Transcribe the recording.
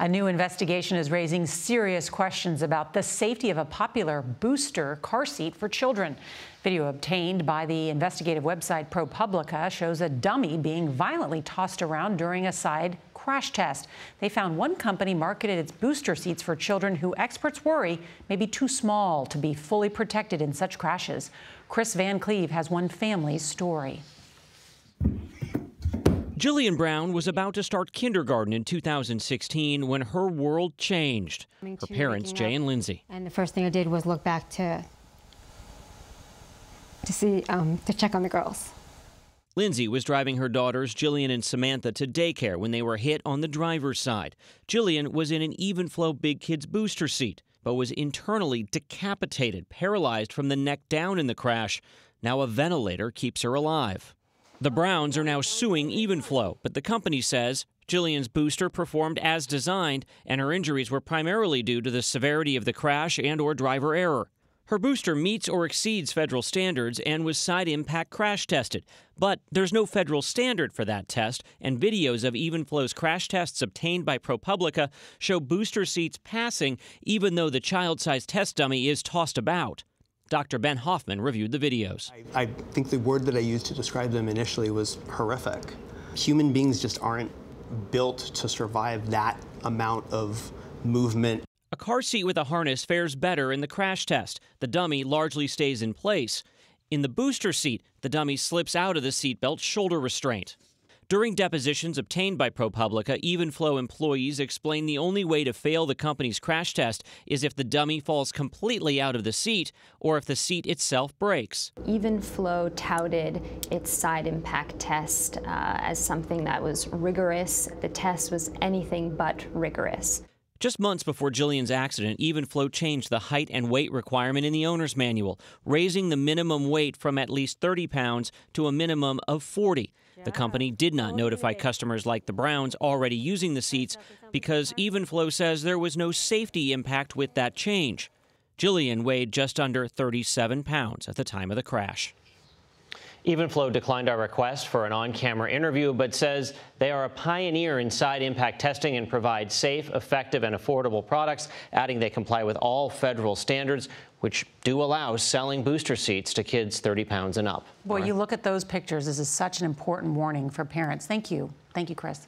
A new investigation is raising serious questions about the safety of a popular booster car seat for children. Video obtained by the investigative website ProPublica shows a dummy being violently tossed around during a side crash test. They found one company marketed its booster seats for children who experts worry may be too small to be fully protected in such crashes. Kris Van Cleave has one family's story. Jillian Brown was about to start kindergarten in 2016 when her world changed. Her parents, Jay and Lindsay. And the first thing I did was look back to check on the girls. Lindsay was driving her daughters, Jillian and Samantha, to daycare when they were hit on the driver's side. Jillian was in an Evenflo Big Kids booster seat, but was internally decapitated, paralyzed from the neck down in the crash. Now a ventilator keeps her alive. The Browns are now suing Evenflo, but the company says Jillian's booster performed as designed and her injuries were primarily due to the severity of the crash and/or driver error. Her booster meets or exceeds federal standards and was side impact crash tested, but there's no federal standard for that test, and videos of Evenflo's crash tests obtained by ProPublica show booster seats passing even though the child-sized test dummy is tossed about. Dr. Ben Hoffman reviewed the videos. I think the word that I used to describe them initially was horrific. Human beings just aren't built to survive that amount of movement. A car seat with a harness fares better in the crash test. The dummy largely stays in place. In the booster seat, the dummy slips out of the seatbelt shoulder restraint. During depositions obtained by ProPublica, Evenflo employees explain the only way to fail the company's crash test is if the dummy falls completely out of the seat or if the seat itself breaks. Evenflo touted its side impact test as something that was rigorous. The test was anything but rigorous. Just months before Jillian's accident, Evenflo changed the height and weight requirement in the owner's manual, raising the minimum weight from at least 30 pounds to a minimum of 40. The company did not notify customers like the Browns already using the seats because Evenflo says there was no safety impact with that change. Jillian weighed just under 37 pounds at the time of the crash. Evenflo declined our request for an on-camera interview, but says they are a pioneer in side impact testing and provide safe, effective, and affordable products, adding they comply with all federal standards, which do allow selling booster seats to kids 30 pounds and up. Boy, you look at those pictures. This is such an important warning for parents. Thank you. Thank you, Kris.